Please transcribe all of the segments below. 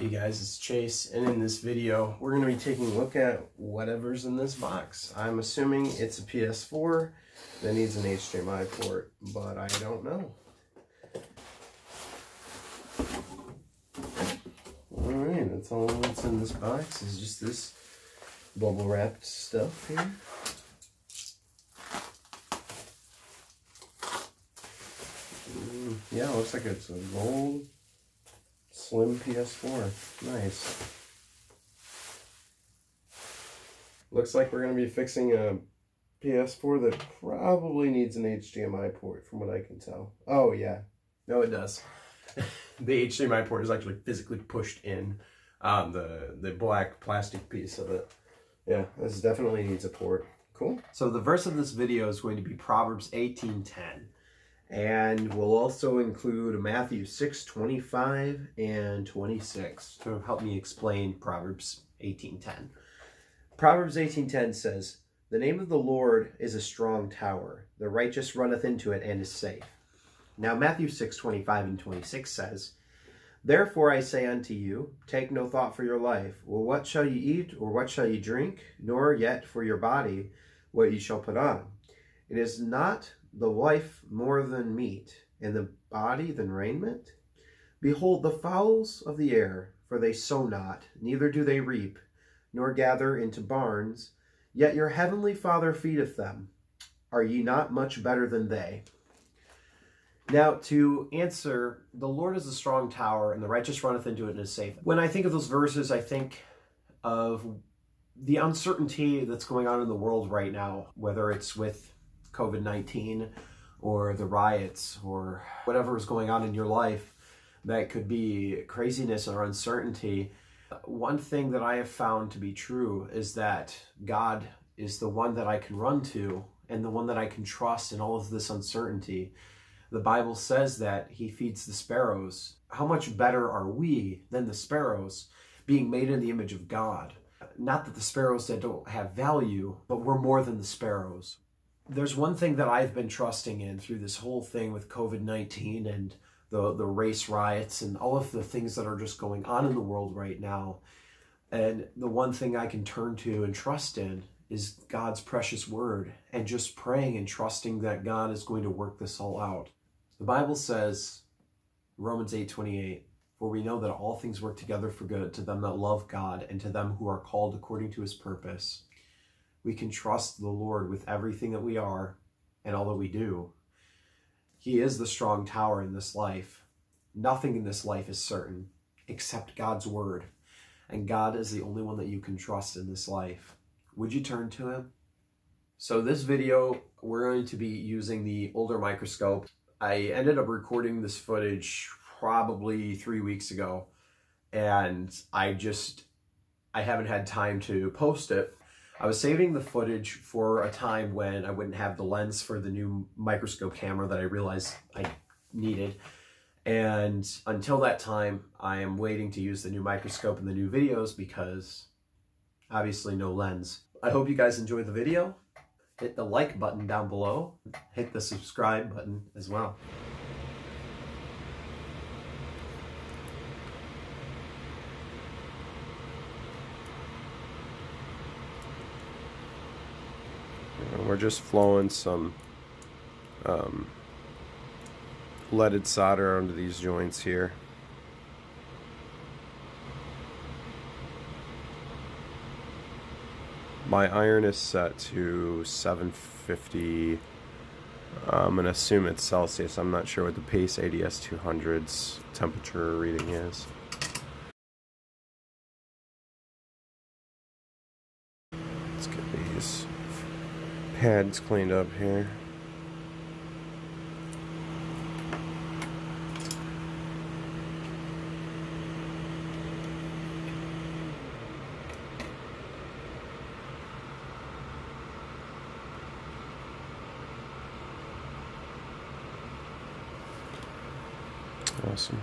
Hey guys, it's Chase, and in this video we're going to be taking a look at whatever's in this box. I'm assuming it's a PS4 that needs an HDMI port, but I don't know. Alright, that's all that's in this box is just this bubble wrapped stuff here. Yeah, it looks like it's a gold Slim PS4. Nice. Looks like we're going to be fixing a PS4 that probably needs an HDMI port from what I can tell. Oh yeah. No, it does. The HDMI port is actually physically pushed in the black plastic piece of it. Yeah, this definitely needs a port. Cool. So the verse of this video is going to be Proverbs 18:10. And we'll also include Matthew 6:25 and 26 to help me explain Proverbs 18:10. Proverbs 18:10 says, "The name of the Lord is a strong tower. The righteous runneth into it and is safe." Now Matthew 6:25 and 26 says, "Therefore I say unto you, take no thought for your life, or what shall you eat, or what shall you drink, nor yet for your body, what you shall put on. It is not the life more than meat, and the body than raiment? Behold the fowls of the air, for they sow not, neither do they reap, nor gather into barns, yet your heavenly Father feedeth them. Are ye not much better than they?" Now, to answer, the Lord is a strong tower, and the righteous runneth into it and is safe. When I think of those verses, I think of the uncertainty that's going on in the world right now, whether it's with COVID-19 or the riots or whatever is going on in your life that could be craziness or uncertainty. One thing that I have found to be true is that God is the one that I can run to and the one that I can trust in all of this uncertainty. The Bible says that he feeds the sparrows. How much better are we than the sparrows, being made in the image of God? Not that the sparrows that don't have value, but we're more than the sparrows. There's one thing that I've been trusting in through this whole thing with COVID-19 and the race riots and all of the things that are just going on in the world right now. And the one thing I can turn to and trust in is God's precious word, and just praying and trusting that God is going to work this all out. The Bible says, Romans 8:28, "For we know that all things work together for good to them that love God and to them who are called according to his purpose." We can trust the Lord with everything that we are and all that we do. He is the strong tower in this life. Nothing in this life is certain except God's word. And God is the only one that you can trust in this life. Would you turn to him? So this video, we're going to be using the older microscope. I ended up recording this footage probably 3 weeks ago, and I haven't had time to post it. I was saving the footage for a time when I wouldn't have the lens for the new microscope camera that I realized I needed. And until that time, I am waiting to use the new microscope in the new videos because obviously no lens. I hope you guys enjoyed the video. Hit the like button down below. Hit the subscribe button as well. We're just flowing some leaded solder onto these joints here. My iron is set to 750. I'm going to assume it's Celsius. I'm not sure what the Pace ADS200's temperature reading is. Let's get these pads cleaned up here. Awesome.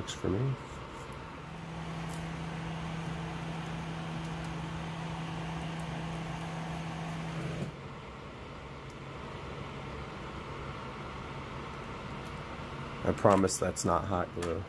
works for me. I promise that's not hot glue.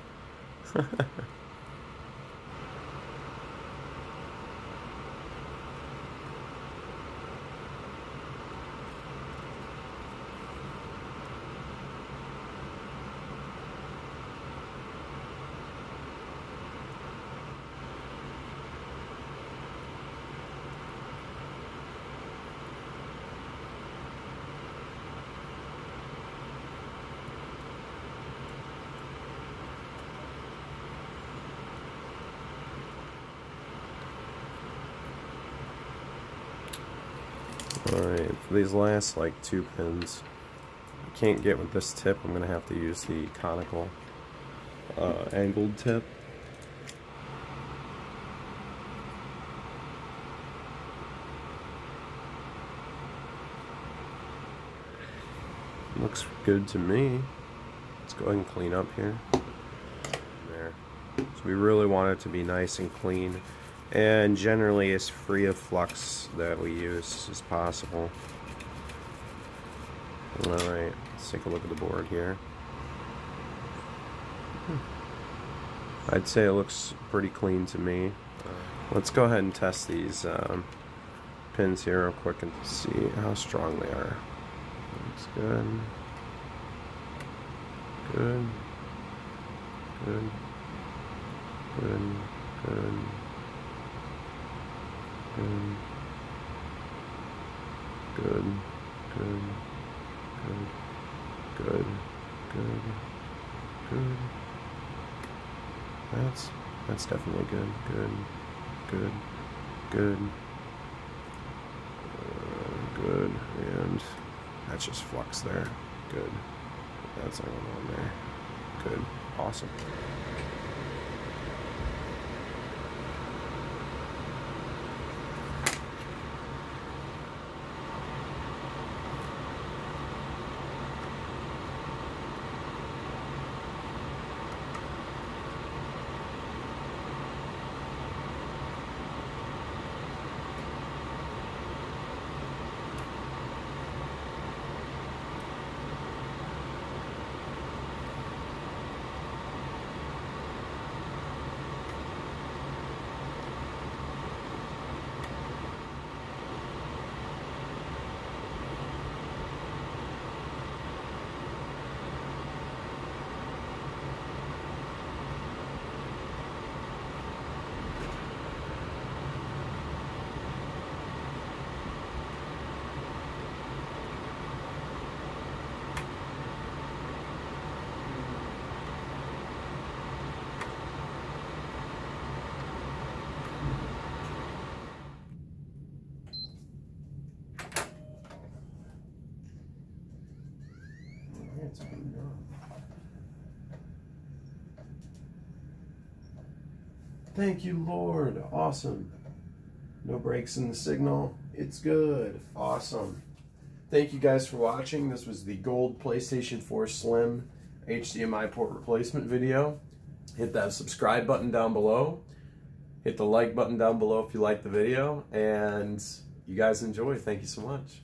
Alright, for these last like 2 pins, I can't get with this tip. I'm going to have to use the conical angled tip. Looks good to me. Let's go ahead and clean up here. There. So we really want it to be nice and clean, and generally as free of flux that we use as possible. Alright, let's take a look at the board here. I'd say it looks pretty clean to me. Let's go ahead and test these pins here real quick and see how strong they are. Looks good. Good. Good. Good. Good. Good, good, good, good, good, good, good. That's definitely good, good, good, good, good, and that's just flux there. Good. That's going on there. Good. Awesome. Thank you, Lord. Awesome. No breaks in the signal. It's good. Awesome. Thank you guys for watching. This was the gold PlayStation 4 Slim HDMI port replacement video. Hit that subscribe button down below. Hit the like button down below if you like the video. And you guys enjoy. Thank you so much.